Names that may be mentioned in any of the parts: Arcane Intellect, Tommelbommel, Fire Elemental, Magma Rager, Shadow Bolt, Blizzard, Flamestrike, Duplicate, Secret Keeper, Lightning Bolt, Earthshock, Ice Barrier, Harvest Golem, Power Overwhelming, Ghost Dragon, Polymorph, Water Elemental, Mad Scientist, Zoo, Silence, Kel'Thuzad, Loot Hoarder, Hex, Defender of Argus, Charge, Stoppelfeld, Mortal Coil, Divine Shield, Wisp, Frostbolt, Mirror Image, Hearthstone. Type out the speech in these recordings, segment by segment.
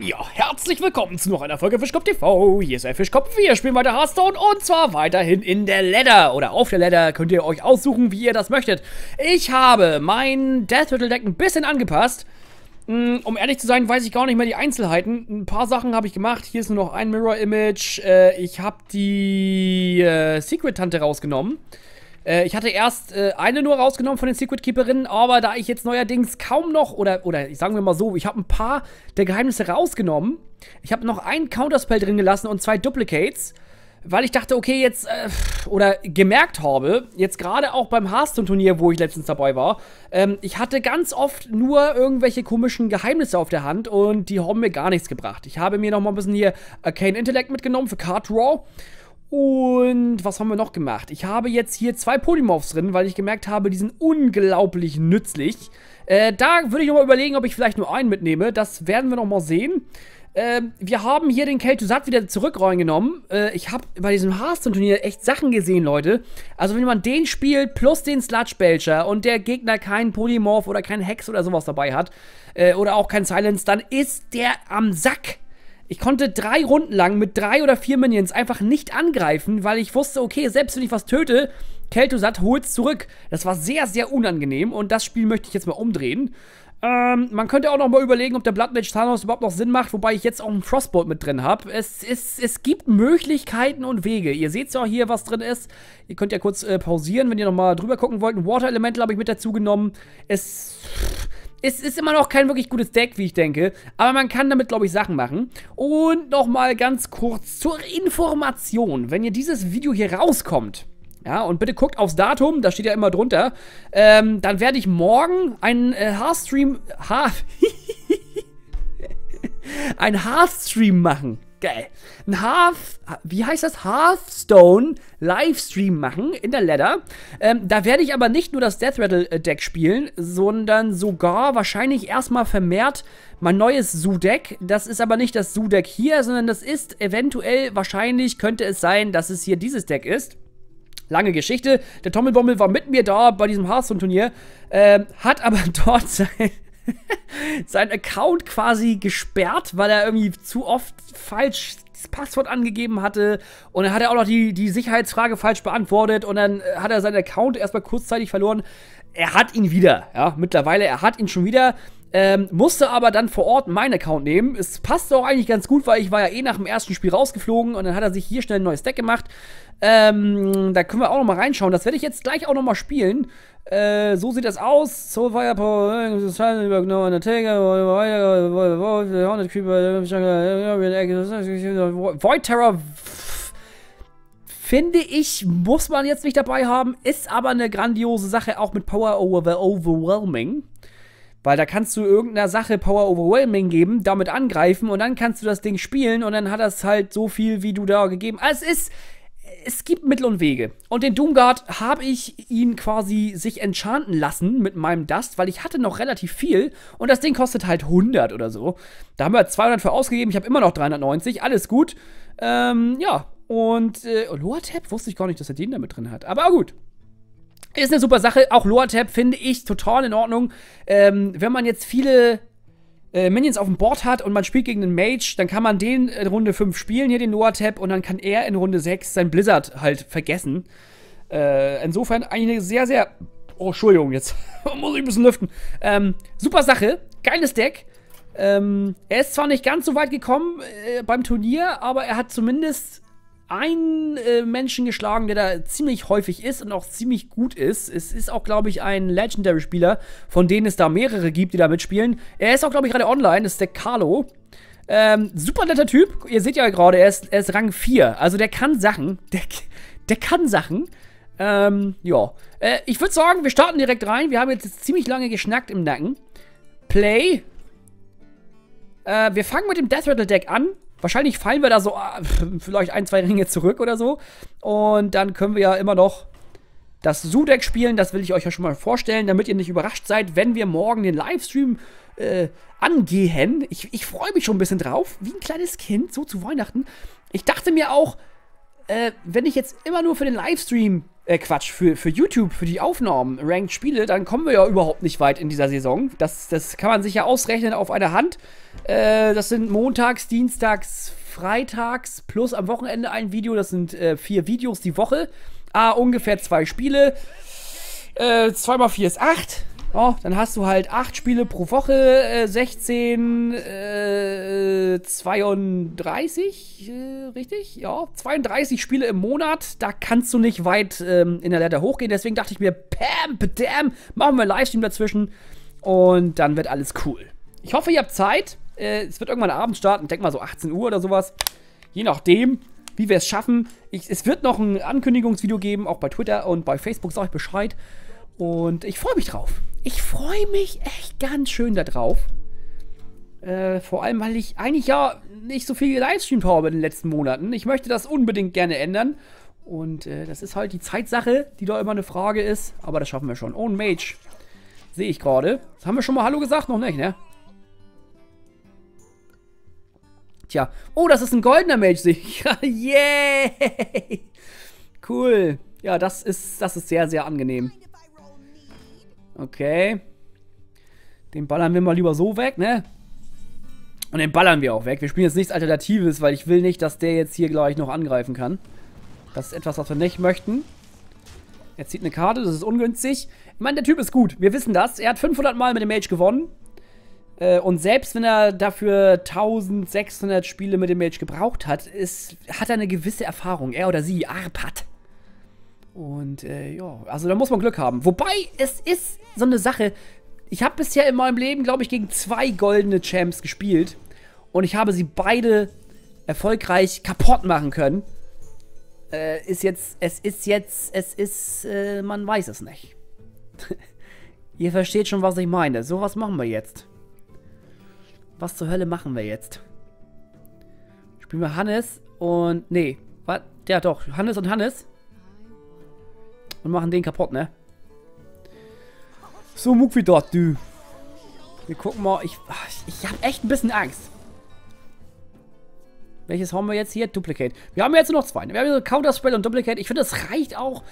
Ja, herzlich willkommen zu noch einer Folge Fischkopf TV. Hier ist der Fischkopf. Wir spielen weiter Hearthstone und zwar weiterhin in der Ladder oder auf der Ladder. Könnt ihr euch aussuchen, wie ihr das möchtet. Ich habe mein Deathrattle Deck ein bisschen angepasst. Um ehrlich zu sein, weiß ich gar nicht mehr die Einzelheiten. Ein paar Sachen habe ich gemacht. Hier ist nur noch ein Mirror Image. Ich habe die Secret Tante rausgenommen. Ich hatte erst eine nur rausgenommen von den Secret Keeperinnen, aber da ich jetzt neuerdings kaum noch, oder sagen wir mal so, ich habe ein paar der Geheimnisse rausgenommen. Ich habe noch ein Counterspell drin gelassen und zwei Duplicates, weil ich dachte, okay, jetzt, oder gemerkt habe, jetzt gerade auch beim Hearthstone-Turnier, wo ich letztens dabei war, ich hatte ganz oft nur irgendwelche komischen Geheimnisse auf der Hand und die haben mir gar nichts gebracht. Ich habe mir nochmal ein bisschen hier Arcane Intellect mitgenommen für Card Draw. Und was haben wir noch gemacht? Ich habe jetzt hier zwei Polymorphs drin, weil ich gemerkt habe, die sind unglaublich nützlich. Da würde ich nochmal überlegen, ob ich vielleicht nur einen mitnehme. Das werden wir nochmal sehen. Wir haben hier den Kel'Thuzad wieder zurück reingenommen. Ich habe bei diesem Hearthstone-Turnier echt Sachen gesehen, Leute. Also wenn man den spielt plus den Sludge Belcher und der Gegner keinen Polymorph oder keinen Hex oder sowas dabei hat, oder auch kein Silence, dann ist der am Sack. Ich konnte 3 Runden lang mit 3 oder 4 Minions einfach nicht angreifen, weil ich wusste, okay, selbst wenn ich was töte, Kel'Thuzad holt's zurück. Das war sehr, sehr unangenehm und das Spiel möchte ich jetzt mal umdrehen. Man könnte auch noch mal überlegen, ob der Bloodmage Thanos überhaupt noch Sinn macht, wobei ich jetzt auch einen Frostbolt mit drin habe. Es gibt Möglichkeiten und Wege. Ihr seht ja hier, was drin ist. Ihr könnt ja kurz pausieren, wenn ihr noch mal drüber gucken wollt. Ein Water Elemental habe ich mit dazu genommen. Es ist immer noch kein wirklich gutes Deck, wie ich denke. Aber man kann damit, glaube ich, Sachen machen. Und nochmal ganz kurz zur Information. Wenn ihr dieses Video hier rauskommt, ja, und bitte guckt aufs Datum, da steht ja immer drunter, dann werde ich morgen einen Hearthstone machen. Geil. Wie heißt das? Hearthstone Livestream machen in der Ladder. Da werde ich aber nicht nur das Deathrattle-Deck spielen, sondern sogar wahrscheinlich erstmal vermehrt mein neues Zoo-Deck. Das ist aber nicht das Zoo-Deck hier, sondern das ist eventuell, wahrscheinlich könnte es sein, dass es hier dieses Deck ist. Lange Geschichte. Der Tommelbommel war mit mir da bei diesem Hearthstone-Turnier, hat aber dort sein Account quasi gesperrt, weil er irgendwie zu oft falsch das Passwort angegeben hatte und dann hat er auch noch die Sicherheitsfrage falsch beantwortet und dann hat er seinen Account erstmal kurzzeitig verloren. Er hat ihn wieder, ja, mittlerweile, er hat ihn schon wieder, musste aber dann vor Ort meinen Account nehmen. Es passte auch eigentlich ganz gut, weil ich war ja eh nach dem ersten Spiel rausgeflogen und dann hat er sich hier schnell ein neues Deck gemacht. Da können wir auch nochmal reinschauen. Das werde ich jetzt gleich auch nochmal spielen. So sieht das aus. Soulfire, Undertaker, Voidcaller. Finde ich, muss man jetzt nicht dabei haben. Ist aber eine grandiose Sache, auch mit Power Overwhelming. Weil da kannst du irgendeiner Sache Power Overwhelming geben, damit angreifen und dann kannst du das Ding spielen und dann hat das halt so viel, wie du da gegeben hast. Es gibt Mittel und Wege. Und den Doomguard habe ich ihn quasi sich enchanten lassen mit meinem Dust, weil ich hatte noch relativ viel und das Ding kostet halt 100 oder so. Da haben wir 200 für ausgegeben, ich habe immer noch 390, alles gut. Ja, und Loatheb wusste ich gar nicht, dass er den da mit drin hat, aber gut. Ist eine super Sache, auch Loatheb finde ich total in Ordnung. Wenn man jetzt viele Minions auf dem Board hat und man spielt gegen den Mage, dann kann man den in Runde 5 spielen, hier den Loatheb, und dann kann er in Runde 6 sein Blizzard halt vergessen. Insofern eigentlich eine sehr, sehr... Oh, Entschuldigung, jetzt muss ich ein bisschen lüften. Super Sache, geiles Deck. Er ist zwar nicht ganz so weit gekommen beim Turnier, aber er hat zumindest einen Menschen geschlagen, der da ziemlich häufig ist und auch ziemlich gut ist. Es ist auch, glaube ich, ein Legendary-Spieler, von denen es da mehrere gibt, die da mitspielen. Er ist auch, glaube ich, gerade online, das ist der Carlo. Super netter Typ. Ihr seht ja gerade, er ist Rang 4. Also der kann Sachen. Der kann Sachen. Ja. Ich würde sagen, wir starten direkt rein. Wir haben jetzt ziemlich lange geschnackt im Nacken. Play. Wir fangen mit dem Deathrattle-Deck an. Wahrscheinlich fallen wir da so vielleicht 1, 2 Ringe zurück oder so. Und dann können wir ja immer noch das Zoo-Deck spielen. Das will ich euch ja schon mal vorstellen, damit ihr nicht überrascht seid, wenn wir morgen den Livestream angehen. Ich freue mich schon ein bisschen drauf, wie ein kleines Kind, so zu Weihnachten. Ich dachte mir auch, wenn ich jetzt immer nur für den Livestream Quatsch, für YouTube, für die Aufnahmen, Ranked-Spiele, dann kommen wir ja überhaupt nicht weit in dieser Saison. Das kann man sich ja ausrechnen auf einer Hand. Das sind montags, dienstags, freitags plus am Wochenende ein Video. Das sind 4 Videos die Woche. Ungefähr 2 Spiele. 2 mal 4 ist 8. Oh, dann hast du halt 8 Spiele pro Woche, 16, 32, richtig? Ja, 32 Spiele im Monat, da kannst du nicht weit in der Leiter hochgehen. Deswegen dachte ich mir, bam, bam, machen wir einen Livestream dazwischen und dann wird alles cool. Ich hoffe, ihr habt Zeit. Es wird irgendwann abends starten, ich denke mal so 18 Uhr oder sowas, je nachdem, wie wir es schaffen. Es wird noch ein Ankündigungsvideo geben, auch bei Twitter und bei Facebook, sag ich Bescheid. Und ich freue mich drauf. Ich freue mich echt ganz schön da drauf. Vor allem, weil ich eigentlich ja nicht so viel gelivestreamt habe in den letzten Monaten. Ich möchte das unbedingt gerne ändern. Und das ist halt die Zeitsache, die da immer eine Frage ist. Aber das schaffen wir schon. Oh, ein Mage. Sehe ich gerade. Das haben wir schon mal Hallo gesagt? Noch nicht, ne? Tja. Oh, das ist ein goldener Mage, sehe ich. Yay! Cool. Ja, das ist sehr, sehr angenehm. Okay. Den ballern wir mal lieber so weg, ne? Und den ballern wir auch weg. Wir spielen jetzt nichts Alternatives, weil ich will nicht, dass der jetzt hier gleich noch angreifen kann. Das ist etwas, was wir nicht möchten. Er zieht eine Karte, das ist ungünstig. Ich meine, der Typ ist gut. Wir wissen das. Er hat 500 Mal mit dem Mage gewonnen. Und selbst wenn er dafür 1600 Spiele mit dem Mage gebraucht hat, hat er eine gewisse Erfahrung. Er oder sie, Arpat. Und ja, also da muss man Glück haben. Wobei, es ist so eine Sache. Ich habe bisher in meinem Leben, glaube ich, gegen 2 goldene Champs gespielt. Und ich habe sie beide erfolgreich kaputt machen können. Man weiß es nicht. Ihr versteht schon, was ich meine. So, was machen wir jetzt? Was zur Hölle machen wir jetzt? Spielen wir Hannes und... Nee, was? Ja doch, Hannes und Hannes. Und machen den kaputt, ne? So muck wie dort, du. Wir gucken mal. Ich habe echt ein bisschen Angst. Welches haben wir jetzt hier? Duplicate. Wir haben jetzt nur noch 2. Wir haben hier Counterspell und Duplicate. Ich finde, das reicht auch.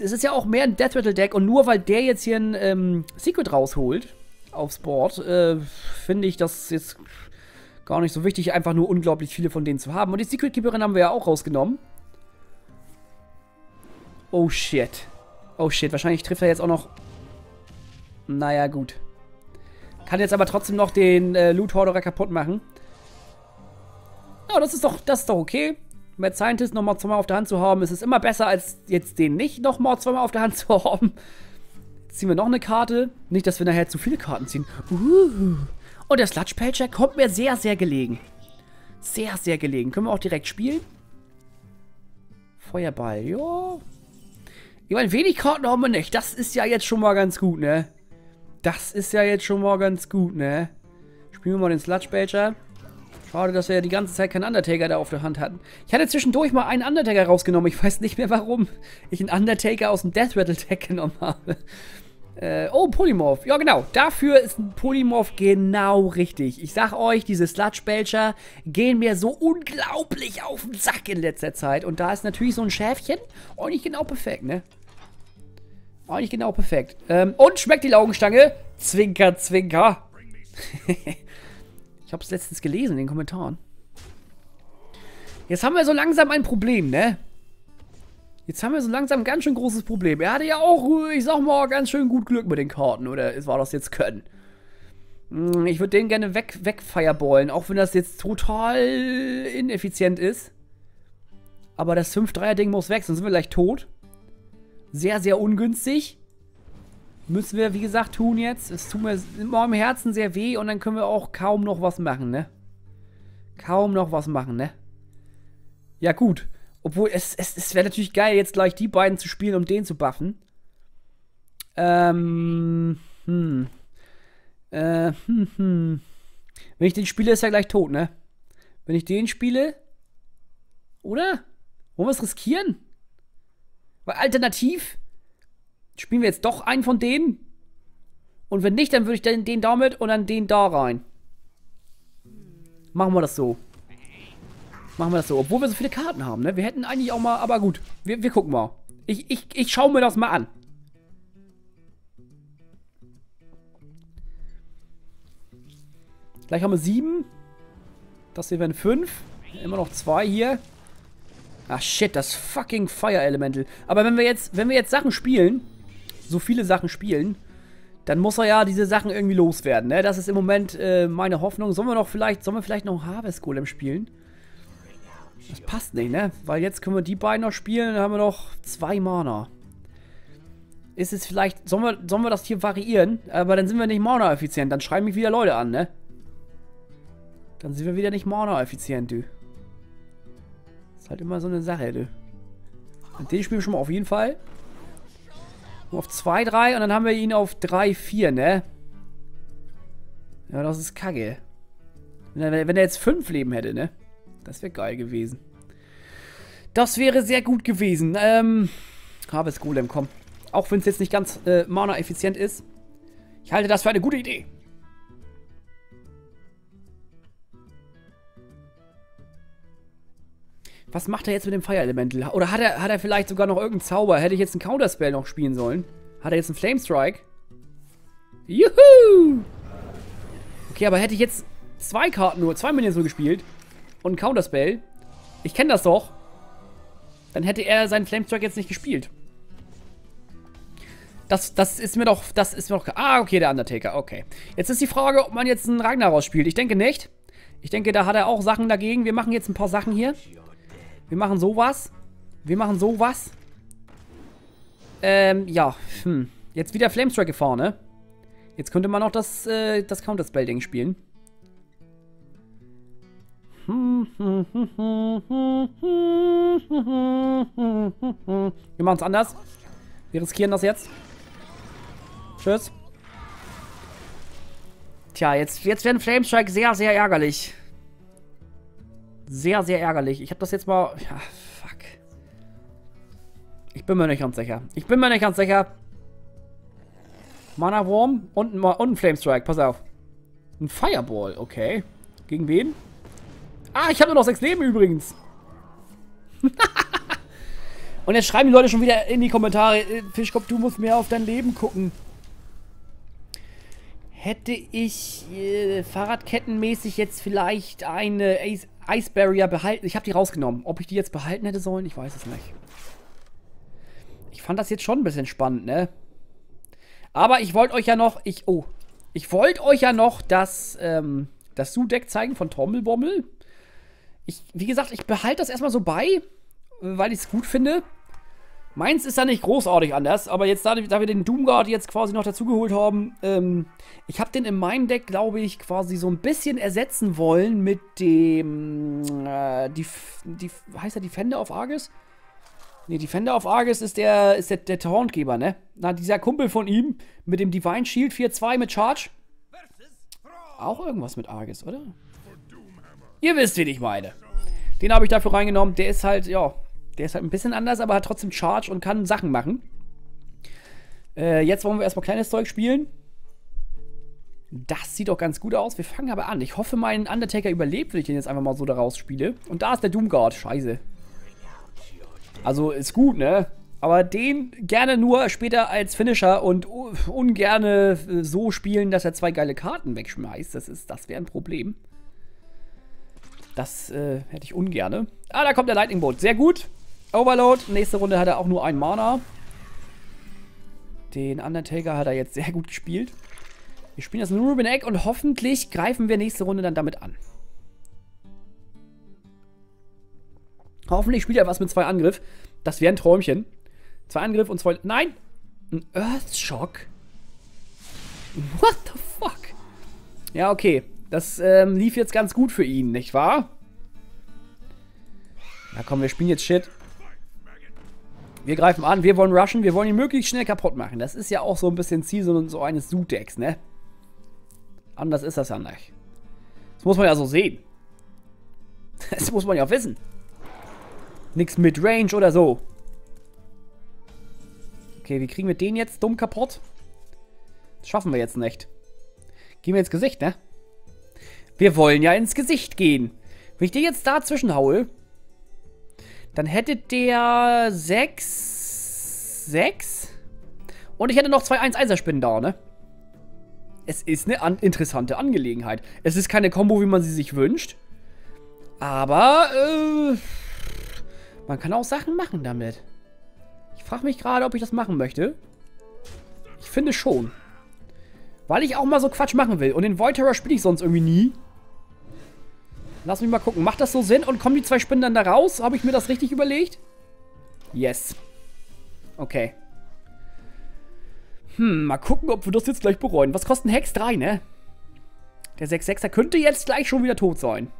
Es ist ja auch mehr ein Deathrattle-Deck. Und nur weil der jetzt hier ein Secret rausholt aufs Board, finde ich das jetzt gar nicht so wichtig, einfach nur unglaublich viele von denen zu haben. Und die Secret Keeperin haben wir ja auch rausgenommen. Oh shit. Oh shit, wahrscheinlich trifft er jetzt auch noch... Naja, gut. Kann jetzt aber trotzdem noch den Loot-Horderer kaputt machen. Oh, das ist doch okay. Mad Scientist nochmal 2-mal auf der Hand zu haben, ist es immer besser, als jetzt den nicht nochmal 2-mal auf der Hand zu haben. Jetzt ziehen wir noch eine Karte. Nicht, dass wir nachher zu viele Karten ziehen. Und der Sludge Belcher kommt mir sehr, sehr gelegen. Sehr, sehr gelegen. Können wir auch direkt spielen? Feuerball, jo. Ich meine, wenig Karten haben wir nicht. Das ist ja jetzt schon mal ganz gut, ne? Spielen wir mal den Sludge Belcher. Schade, dass wir ja die ganze Zeit keinen Undertaker da auf der Hand hatten. Ich hatte zwischendurch mal einen Undertaker rausgenommen. Ich weiß nicht mehr, warum ich einen Undertaker aus dem Deathrattle-Deck genommen habe. Oh, Polymorph. Ja, genau. Dafür ist ein Polymorph genau richtig. Ich sag euch, diese Sludge Belcher gehen mir so unglaublich auf den Sack in letzter Zeit. Und da ist natürlich so ein Schäfchen auch nicht genau perfekt, ne? Auch nicht genau perfekt. Und schmeckt die Laugenstange? Zwinker, zwinker. Ich hab's letztens gelesen in den Kommentaren. Jetzt haben wir so langsam ein Problem, ne? Jetzt haben wir so langsam ein ganz schön großes Problem. Er hatte ja auch, ich sag mal, ganz schön gut Glück mit den Karten. Oder war das jetzt Können? Ich würde den gerne wegfireballen. Auch wenn das jetzt total ineffizient ist. Aber das 5-3er-Ding muss weg, sonst sind wir gleich tot. Sehr, sehr ungünstig. Müssen wir, wie gesagt, tun jetzt. Es tut mir immer im Herzen sehr weh. Und dann können wir auch kaum noch was machen, ne? Ja, gut. Obwohl, es wäre natürlich geil, jetzt gleich die beiden zu spielen, um den zu buffen. Wenn ich den spiele, ist er gleich tot, ne? Wenn ich den spiele... Oder? Wollen wir es riskieren? Weil alternativ... Spielen wir jetzt doch einen von denen? Und wenn nicht, dann würde ich dann den da mit und dann den da rein. Machen wir das so. Obwohl wir so viele Karten haben, ne? Wir hätten eigentlich auch mal... Aber gut, wir gucken mal. Ich schaue mir das mal an. Gleich haben wir 7. Das hier werden 5. Immer noch 2 hier. Ach shit, das fucking Fire Elemental. Aber wenn wir jetzt Sachen spielen, so viele Sachen spielen, dann muss er ja diese Sachen irgendwie loswerden, ne? Das ist im Moment meine Hoffnung. Sollen wir vielleicht noch Harvest Golem spielen? Das passt nicht, ne? Weil jetzt können wir die beiden noch spielen, dann haben wir noch 2 Mana. Ist es vielleicht... Sollen wir das hier variieren? Aber dann sind wir nicht Mana-effizient. Dann schreiben mich wieder Leute an, ne? Dann sind wir wieder nicht Mana-effizient, du. Ist halt immer so eine Sache, du. Und den spielen wir schon mal auf jeden Fall. Auf 2, 3 und dann haben wir ihn auf 3, 4, ne? Ja, das ist kacke. Wenn er jetzt 5 Leben hätte, ne? Das wäre geil gewesen. Das wäre sehr gut gewesen. Harvest Golem, komm. Auch wenn es jetzt nicht ganz Mana-effizient ist. Ich halte das für eine gute Idee. Was macht er jetzt mit dem Fire Elemental? Oder hat er vielleicht sogar noch irgendeinen Zauber? Hätte ich jetzt einen Counterspell noch spielen sollen? Hat er jetzt einen Flamestrike? Juhu! Okay, aber hätte ich jetzt 2 Minions nur gespielt und einen Counterspell, ich kenne das doch, dann hätte er seinen Flamestrike jetzt nicht gespielt. Das ist mir doch... Ah, okay, der Undertaker, okay. Jetzt ist die Frage, ob man jetzt einen Ragnaros spielt. Ich denke nicht. Ich denke, da hat er auch Sachen dagegen. Wir machen jetzt ein paar Sachen hier. Wir machen sowas. Ja. Jetzt wieder Flamestrike gefahren, ne? Jetzt könnte man auch das Counterspell-Ding spielen. Wir machen es anders. Wir riskieren das jetzt. Tschüss. Tja, jetzt werden Flamestrike sehr, sehr ärgerlich. Sehr, sehr ärgerlich. Ich habe das jetzt mal... Ja, fuck. Ich bin mir nicht ganz sicher. Mana Wurm und ein Flamestrike. Pass auf. Ein Fireball. Okay. Gegen wen? Ah, ich habe nur noch 6 Leben übrigens. Und jetzt schreiben die Leute schon wieder in die Kommentare. Fischkopf, du musst mehr auf dein Leben gucken. Hätte ich fahrradkettenmäßig jetzt eine Ice Barrier behalten. Ich habe die rausgenommen. Ob ich die jetzt behalten hätte sollen, ich weiß es nicht. Ich fand das jetzt schon ein bisschen spannend, ne? Aber ich wollte euch ja noch... Ich wollte euch ja noch das Zoo-Deck zeigen von Tommelbommel. Wie gesagt, ich behalte das erstmal so bei, weil ich es gut finde. Meins ist da nicht großartig anders, aber jetzt, da wir den Doomguard jetzt quasi noch dazugeholt haben, ich habe den in meinem Deck, glaube ich, quasi so ein bisschen ersetzen wollen mit dem, heißt der Defender of Argus? Ne, Defender of Argus ist der Tauntgeber, ne? Na, dieser Kumpel von ihm mit dem Divine Shield 4-2 mit Charge. Auch irgendwas mit Argus, oder? Ihr wisst, wen ich meine. Den habe ich dafür reingenommen, der ist halt, ja... Der ist halt ein bisschen anders, aber hat trotzdem Charge und kann Sachen machen. Jetzt wollen wir erstmal kleines Zeug spielen. Das sieht doch ganz gut aus. Wir fangen aber an. Ich hoffe, mein Undertaker überlebt, wenn ich den jetzt einfach mal so da raus spiele. Und da ist der Doomguard. Scheiße. Also, ist gut, ne? Aber den gerne nur später als Finisher und ungerne so spielen, dass er 2 geile Karten wegschmeißt. Das wäre ein Problem. Das hätte ich ungerne. Ah, da kommt der Lightning Bolt. Sehr gut. Overload. Nächste Runde hat er auch nur 1 Mana. Den Undertaker hat er jetzt sehr gut gespielt. Wir spielen jetzt einen Ruben Egg und hoffentlich greifen wir nächste Runde dann damit an. Hoffentlich spielt er was mit 2 Angriff. Das wäre ein Träumchen. 2 Angriff und 2... Nein! Ein Earthshock? What the fuck? Ja, okay. Das lief jetzt ganz gut für ihn, nicht wahr? Ja komm, wir spielen jetzt Shit. Wir greifen an, wir wollen rushen, wir wollen ihn möglichst schnell kaputt machen. Das ist ja auch so ein bisschen Ziel so eines Zoo-Decks, ne? Anders ist das ja nicht. Das muss man ja so sehen. Das muss man ja wissen. Nix mit Range oder so. Okay, wie kriegen wir den jetzt dumm kaputt? Das schaffen wir jetzt nicht. Gehen wir ins Gesicht, ne? Wir wollen ja ins Gesicht gehen. Wenn ich den jetzt dazwischen haue... Dann hätte der 6... 6. Und ich hätte noch zwei 1-1er-Spinnen da, ne? Es ist eine interessante Angelegenheit. Es ist keine Kombo, wie man sie sich wünscht. Aber, man kann auch Sachen machen damit. Ich frage mich gerade, ob ich das machen möchte. Ich finde schon. Weil ich auch mal so Quatsch machen will. Und den Voidcaller spiele ich sonst irgendwie nie. Lass mich mal gucken. Macht das so Sinn? Und kommen die zwei Spinnen dann da raus? Habe ich mir das richtig überlegt? Yes. Okay. Hm, mal gucken, ob wir das jetzt gleich bereuen. Was kostet ein Hex? 3, ne? Der 6-6er könnte jetzt gleich schon wieder tot sein.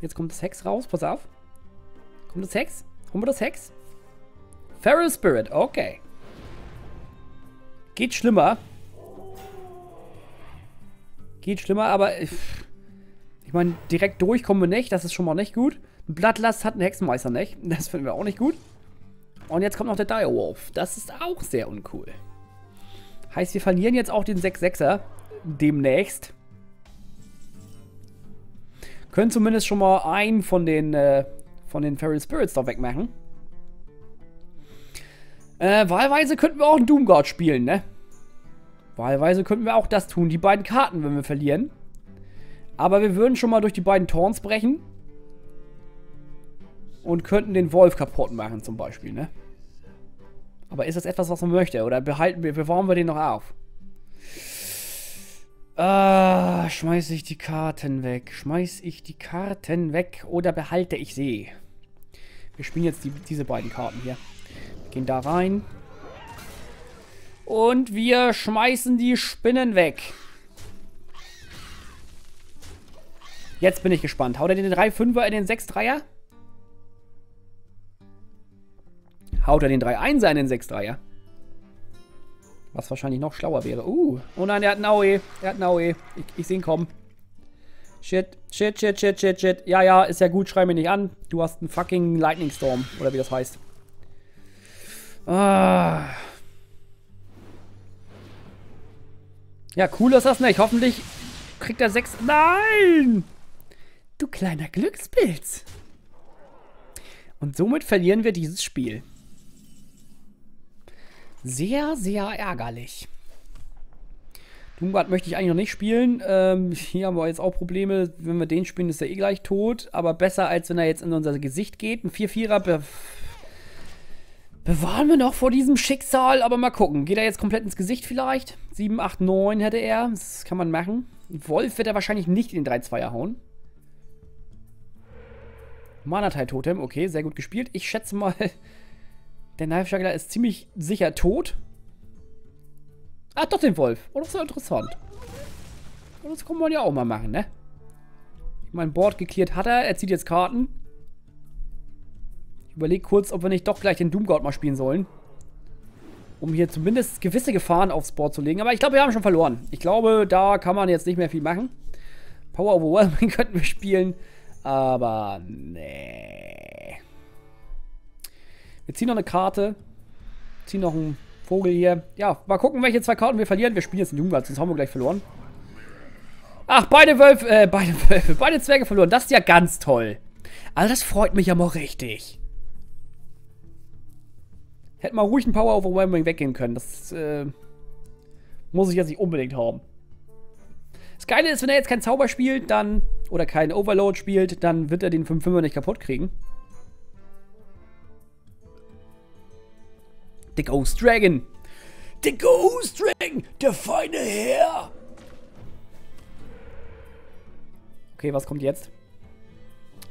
Jetzt kommt das Hex raus. Pass auf. Kommt das Hex? Kommt das Hex? Feral Spirit. Okay. Geht schlimmer. Geht schlimmer, aber... Ich meine, direkt durch kommen wir nicht. Das ist schon mal nicht gut. Ein Bloodlust hat einen Hexenmeister nicht. Das finden wir auch nicht gut. Und jetzt kommt noch der Direwolf. Das ist auch sehr uncool. Heißt, wir verlieren jetzt auch den 6-6er demnächst. Können zumindest schon mal einen von den Feral Spirits da wegmachen. Wahlweise könnten wir auch einen Doomguard spielen, ne? Wahlweise könnten wir auch das tun. Die beiden Karten, wenn wir verlieren. Aber wir würden schon mal durch die beiden Taunts brechen. Und könnten den Wolf kaputt machen, zum Beispiel, ne? Aber ist das etwas, was man möchte? Oder bewahren wir den noch auf? Schmeiß ich die Karten weg? Schmeiß ich die Karten weg? Oder behalte ich sie? Wir spielen jetzt diese beiden Karten hier. Wir gehen da rein. Und wir schmeißen die Spinnen weg. Jetzt bin ich gespannt. Haut er den 3-5er in den 6-3er? Haut er den 3-1er in den 6-3er? Was wahrscheinlich noch schlauer wäre. Oh nein, er hat einen Aue. Er hat einen Aue. Ich sehe ihn kommen. Shit, shit, shit, shit, shit, shit. Ja, ist ja gut. Schrei mir nicht an. Du hast einen fucking Lightning Storm. Oder wie das heißt. Ja, cool ist das nicht. Hoffentlich kriegt er 6. Nein! Du kleiner Glückspilz. Und somit verlieren wir dieses Spiel. Sehr, sehr ärgerlich. Doomguard möchte ich eigentlich noch nicht spielen. Hier haben wir jetzt auch Probleme. Wenn wir den spielen, ist er eh gleich tot. Aber besser, als wenn er jetzt in unser Gesicht geht. Ein 4-4er bewahren wir noch vor diesem Schicksal. Aber mal gucken. Geht er jetzt komplett ins Gesicht vielleicht? 7, 8, 9 hätte er. Das kann man machen. Wolf wird er wahrscheinlich nicht in den 3-2er hauen. Mana-Teil-Totem. Okay, sehr gut gespielt. Ich schätze mal... Der Knife-Juggler ist ziemlich sicher tot. Ah, doch den Wolf. Oh, das ist ja interessant. Und das kann man ja auch mal machen, ne? Ich meine, Board geklärt hat er. Er zieht jetzt Karten. Ich überlege kurz, ob wir nicht doch gleich den Doomguard mal spielen sollen. Um hier zumindest gewisse Gefahren aufs Board zu legen. Aber ich glaube, wir haben schon verloren. Ich glaube, da kann man jetzt nicht mehr viel machen. Power Overwhelming könnten wir spielen. Aber nee. Wir ziehen noch eine Karte. Ziehen noch einen Vogel hier. Ja, mal gucken, welche zwei Karten wir verlieren. Wir spielen jetzt einen Doomguard, sonst haben wir gleich verloren. Ach, beide Zwerge verloren. Das ist ja ganz toll. Also das freut mich ja mal richtig. Hätten wir ruhig einen Power Overwhelming weggehen können. Das muss ich jetzt nicht unbedingt haben. Das Geile ist, wenn er jetzt keinen Zauber spielt, dann... Oder keinen Overload spielt, dann wird er den 5-5er nicht kaputt kriegen. Der Ghost Dragon. Der Ghost Dragon. Der feine Herr. Okay, was kommt jetzt?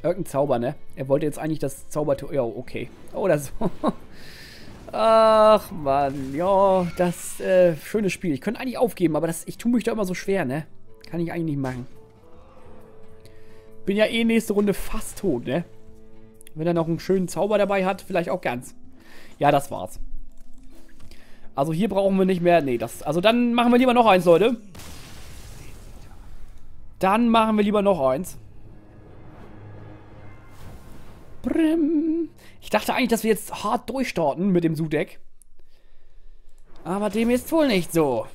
Irgendein Zauber, ne? Er wollte jetzt eigentlich das Zaubertor... Ja, okay. Oder so. Ach, Mann. Ja, das schönes Spiel. Ich könnte eigentlich aufgeben, aber ich tue mich da immer so schwer, ne? Kann ich eigentlich nicht machen. Bin ja eh nächste Runde fast tot, ne? Wenn er noch einen schönen Zauber dabei hat, vielleicht auch ganz. Ja, das war's. Also hier brauchen wir nicht mehr... Nee, das... Also dann machen wir lieber noch eins, Leute. Dann machen wir lieber noch eins. Ich dachte eigentlich, dass wir jetzt hart durchstarten mit dem Zoo-Deck. Aber dem ist wohl nicht so.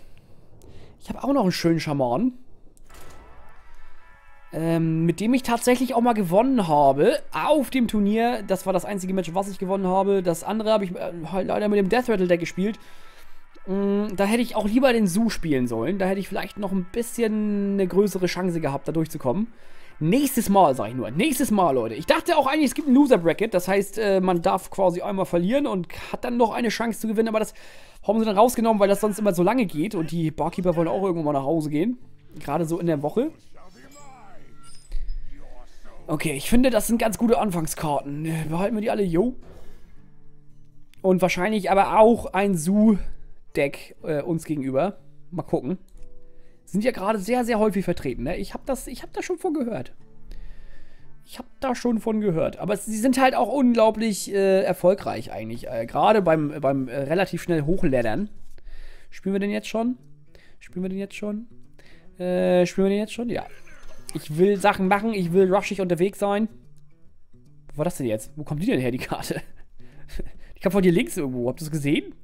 Ich habe auch noch einen schönen Schaman. mit dem ich tatsächlich auch mal gewonnen habe, auf dem Turnier. Das war das einzige Match, was ich gewonnen habe. Das andere habe ich leider mit dem Deathrattle-Deck gespielt. Da hätte ich auch lieber den Zoo spielen sollen. Da hätte ich vielleicht noch ein bisschen eine größere Chance gehabt, da durchzukommen. Nächstes Mal, sage ich nur. Nächstes Mal, Leute. Ich dachte auch eigentlich, es gibt ein Loser-Bracket. Das heißt, man darf quasi einmal verlieren und hat dann noch eine Chance zu gewinnen. Aber das haben sie dann rausgenommen, weil das sonst immer so lange geht. Und die Barkeeper wollen auch irgendwann mal nach Hause gehen. Gerade so in der Woche. Okay, ich finde, das sind ganz gute Anfangskarten. Behalten wir die alle, jo. Und wahrscheinlich aber auch ein Zoo-Deck uns gegenüber. Mal gucken. Sind ja gerade sehr, sehr häufig vertreten, ne? Ich hab da schon von gehört. Aber sie sind halt auch unglaublich erfolgreich eigentlich. Gerade beim relativ schnell Hochleddern. Spielen wir den jetzt schon? Ja. Ich will Sachen machen, ich will rushig unterwegs sein. Wo war das denn jetzt? Wo kommt die denn her, die Karte? Die kam von dir links irgendwo. Habt ihr das gesehen?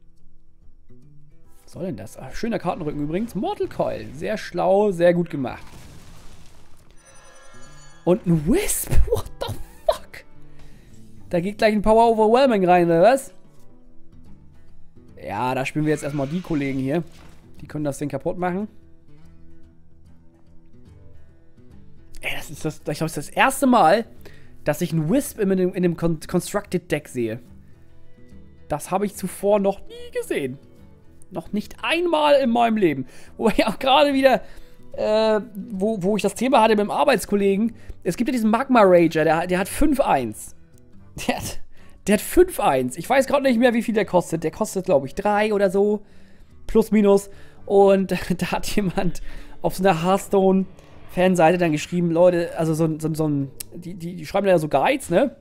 Was soll denn das? Ach, schöner Kartenrücken übrigens. Mortal Coil. Sehr schlau, sehr gut gemacht. Und ein Wisp. What the fuck? Da geht gleich ein Power Overwhelming rein, oder was? Ja, da spielen wir jetzt erstmal die Kollegen hier. Die können das Ding kaputt machen. Ey, ich glaube, das ist das erste Mal, dass ich einen Wisp in einem Constructed Deck sehe. Das habe ich zuvor noch nie gesehen. Noch nicht einmal in meinem Leben. Wo ich auch gerade wieder, wo ich das Thema hatte mit dem Arbeitskollegen. Es gibt ja diesen Magma Rager, der hat 5-1. Der hat 5-1. Ich weiß gerade nicht mehr, wie viel der kostet. Der kostet, glaube ich, 3 oder so. Plus, minus. Und da hat jemand auf so einer Hearthstone Fanseite dann geschrieben, Leute, also die schreiben ja so Guides, ne?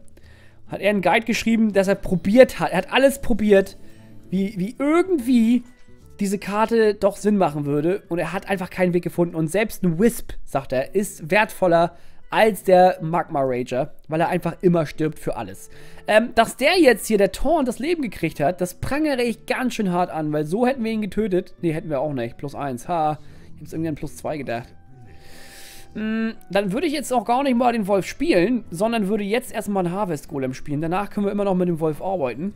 Hat er einen Guide geschrieben, dass er probiert hat. Er hat alles probiert, wie irgendwie diese Karte doch Sinn machen würde. Und er hat einfach keinen Weg gefunden. Und selbst ein Wisp, sagt er, ist wertvoller als der Magma Rager, weil er einfach immer stirbt für alles. Dass der jetzt hier, der Thorn, das Leben gekriegt hat, das prangere ich ganz schön hart an, weil so hätten wir ihn getötet. Ne, hätten wir auch nicht. +1. Ha, ich hab's irgendwie an +2 gedacht. Dann würde ich jetzt auch gar nicht mal den Wolf spielen, sondern würde jetzt erstmal einen Harvest Golem spielen. Danach können wir immer noch mit dem Wolf arbeiten.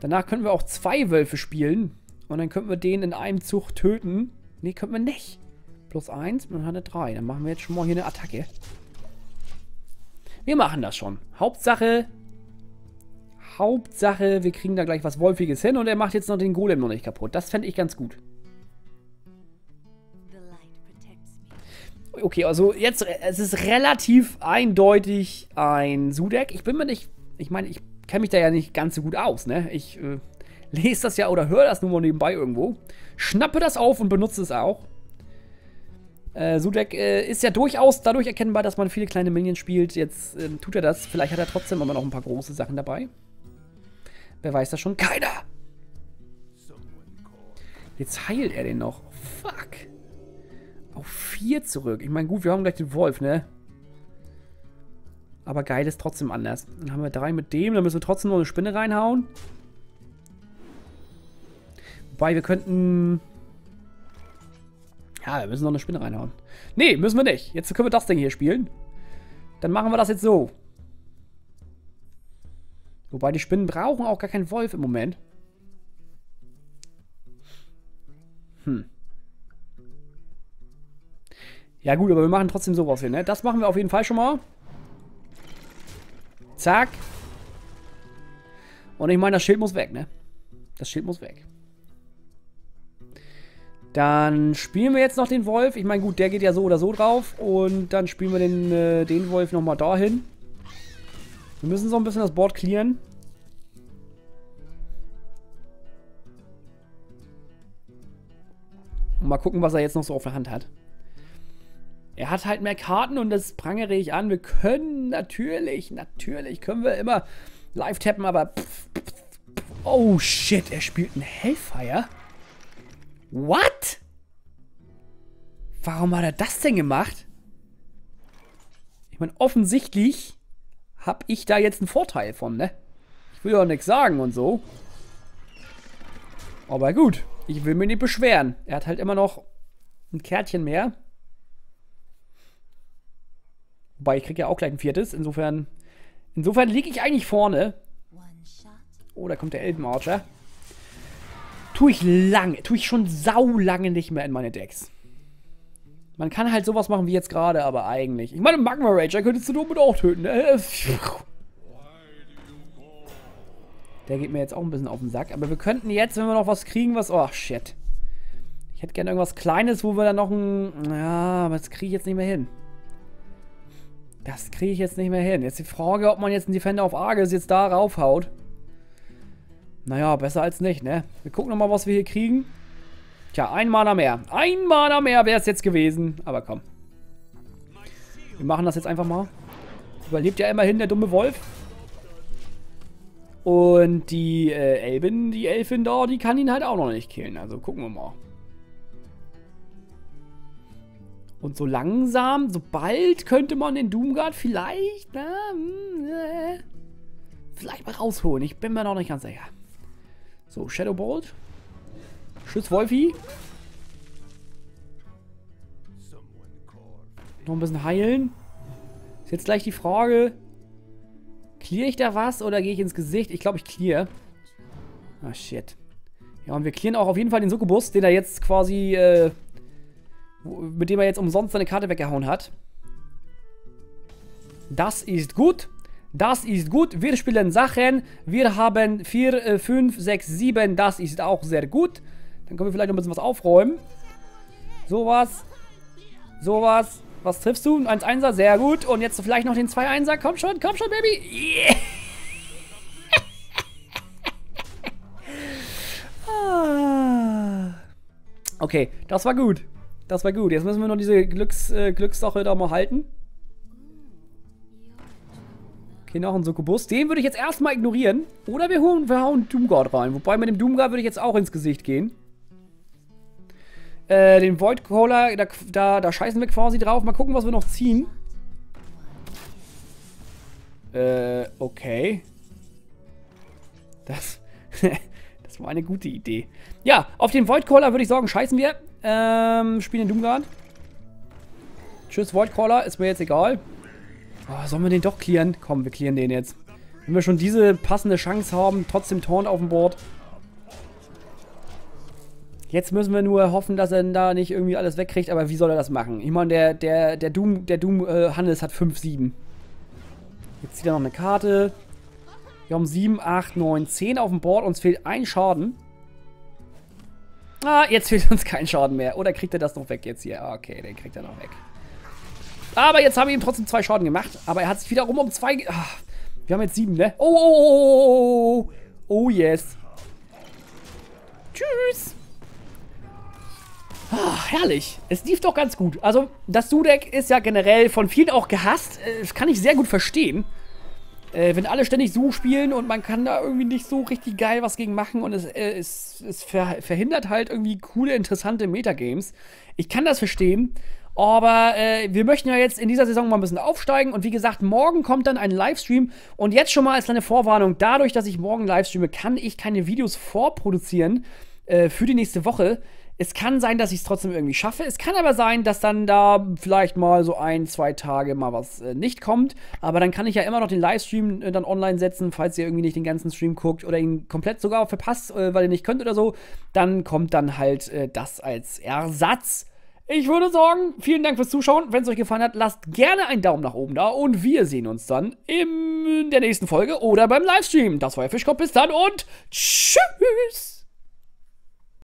Danach könnten wir auch 2 Wölfe spielen. Und dann könnten wir den in einem Zug töten. Ne, könnten wir nicht. +1, und dann hat er 3. Dann machen wir jetzt schon mal hier eine Attacke. Wir machen das schon. Hauptsache, wir kriegen da gleich was Wolfiges hin. Und er macht jetzt noch den Golem noch nicht kaputt. Das fände ich ganz gut. Okay, also jetzt, es ist relativ eindeutig ein Zoo-Deck. Ich bin mir nicht, ich meine, ich kenne mich da ja nicht ganz so gut aus, ne? Ich lese das ja oder höre das nur mal nebenbei irgendwo. Schnappe das auf und benutze es auch. Zoo-Deck ist ja durchaus dadurch erkennbar, dass man viele kleine Minions spielt. Jetzt tut er das. Vielleicht hat er trotzdem immer noch ein paar große Sachen dabei. Wer weiß das schon? Keiner! Jetzt heilt er den noch. Fuck! Auf 4 zurück. Ich meine, gut, wir haben gleich den Wolf, ne? Aber geil ist trotzdem anders. Dann haben wir 3 mit dem. Dann müssen wir trotzdem noch eine Spinne reinhauen. Wobei, wir könnten... Ja, wir müssen noch eine Spinne reinhauen. Nee, müssen wir nicht. Jetzt können wir das Ding hier spielen. Dann machen wir das jetzt so. Wobei, die Spinnen brauchen auch gar keinen Wolf im Moment. Hm. Ja gut, aber wir machen trotzdem sowas hier, ne? Das machen wir auf jeden Fall schon mal. Zack. Und ich meine, das Schild muss weg, ne? Das Schild muss weg. Dann spielen wir jetzt noch den Wolf. Ich meine, gut, der geht ja so oder so drauf. Und dann spielen wir den Wolf nochmal dahin. Wir müssen so ein bisschen das Board clearen. Und mal gucken, was er jetzt noch so auf der Hand hat. Er hat halt mehr Karten und das prangere ich an. Wir können natürlich können wir immer live tappen, aber... Oh shit, er spielt einen Hellfire? What? Warum hat er das denn gemacht? Ich meine, offensichtlich habe ich da jetzt einen Vorteil von, ne? Ich will doch nichts sagen und so. Aber gut, ich will mich nicht beschweren. Er hat halt immer noch ein Kärtchen mehr. Wobei, ich kriege ja auch gleich ein viertes. Insofern liege ich eigentlich vorne. Oh, da kommt der Elbenarcher. Tue ich schon saulange nicht mehr in meine Decks. Man kann halt sowas machen wie jetzt gerade, aber eigentlich. Ich meine, Magma Rager könntest du damit auch töten. Der geht mir jetzt auch ein bisschen auf den Sack. Aber wir könnten jetzt, wenn wir noch was kriegen, was... Oh, shit. Ich hätte gerne irgendwas Kleines, wo wir dann noch ein... Ja, aber das kriege ich jetzt nicht mehr hin. Das kriege ich jetzt nicht mehr hin. Jetzt die Frage, ob man jetzt einen Defender of Argus jetzt da raufhaut. Naja, besser als nicht, ne? Wir gucken nochmal, was wir hier kriegen. Tja, ein Mana mehr. Ein Mana mehr wäre es jetzt gewesen. Aber komm. Wir machen das jetzt einfach mal. Überlebt ja immerhin der dumme Wolf. Und die Elfin da, die kann ihn halt auch noch nicht killen. Also gucken wir mal. Und so langsam, sobald könnte man den Doomguard vielleicht, vielleicht mal rausholen. Ich bin mir noch nicht ganz sicher. So, Shadow Bolt. Tschüss, Wolfi. Noch ein bisschen heilen. Ist jetzt gleich die Frage, clear ich da was oder gehe ich ins Gesicht? Ich glaube, ich clear. Ah, shit. Ja, und wir clearen auch auf jeden Fall den Succubus, den er jetzt quasi, mit dem er jetzt umsonst seine Karte weggehauen hat. Das ist gut. Das ist gut. Wir spielen Sachen. Wir haben 4, 5, 6, 7. Das ist auch sehr gut. Dann können wir vielleicht noch ein bisschen was aufräumen. Sowas. Sowas. Was triffst du? Ein 1-1er, sehr gut. Und jetzt vielleicht noch den 2-1er. Komm schon, Baby. Yeah. Ah. Okay, das war gut. Das war gut. Jetzt müssen wir noch diese Glückssache da mal halten. Okay, noch ein Succubus. Den würde ich jetzt erstmal ignorieren. Oder wir hauen Doomguard rein. Wobei mit dem Doomguard würde ich jetzt auch ins Gesicht gehen. Den Voidcaller, da scheißen wir quasi drauf. Mal gucken, was wir noch ziehen. Okay. Das war eine gute Idee. Ja, auf den Voidcaller würde ich sagen, scheißen wir. Spielen den Doomguard. Tschüss, Voidcaller. Ist mir jetzt egal. Oh, sollen wir den doch clearen? Komm, wir clearen den jetzt. Wenn wir schon diese passende Chance haben, trotzdem Taunt auf dem Board. Jetzt müssen wir nur hoffen, dass er da nicht irgendwie alles wegkriegt. Aber wie soll er das machen? Ich meine, der Doom-Hannes hat 5-7. Jetzt zieht er noch eine Karte. Wir haben 7, 8, 9, 10 auf dem Board. Uns fehlt ein Schaden. Ah, jetzt fehlt uns kein Schaden mehr. Oder kriegt er das noch weg jetzt hier? Okay, den kriegt er noch weg. Aber jetzt haben wir ihm trotzdem 2 Schaden gemacht. Aber er hat sich wiederum um 2... Wir haben jetzt 7, ne? Oh, oh, oh, oh, oh, yes. Tschüss. Ah, herrlich. Es lief doch ganz gut. Also, das Zoo-Deck ist ja generell von vielen auch gehasst. Das kann ich sehr gut verstehen. Wenn alle ständig Zoo spielen und man kann da irgendwie nicht so richtig geil was gegen machen. Und es verhindert halt irgendwie coole, interessante Metagames. Ich kann das verstehen. Aber wir möchten ja jetzt in dieser Saison mal ein bisschen aufsteigen. Und wie gesagt, morgen kommt dann ein Livestream. Und jetzt schon mal als kleine Vorwarnung. Dadurch, dass ich morgen livestreame, kann ich keine Videos vorproduzieren für die nächste Woche. Es kann sein, dass ich es trotzdem irgendwie schaffe. Es kann aber sein, dass dann da vielleicht mal so 1, 2 Tage mal was nicht kommt. Aber dann kann ich ja immer noch den Livestream dann online setzen, falls ihr irgendwie nicht den ganzen Stream guckt oder ihn komplett sogar verpasst, weil ihr nicht könnt oder so. Dann kommt dann halt das als Ersatz. Ich würde sagen, vielen Dank fürs Zuschauen. Wenn es euch gefallen hat, lasst gerne einen Daumen nach oben da. Und wir sehen uns dann in der nächsten Folge oder beim Livestream. Das war euer Fischkopf. Bis dann und tschüss.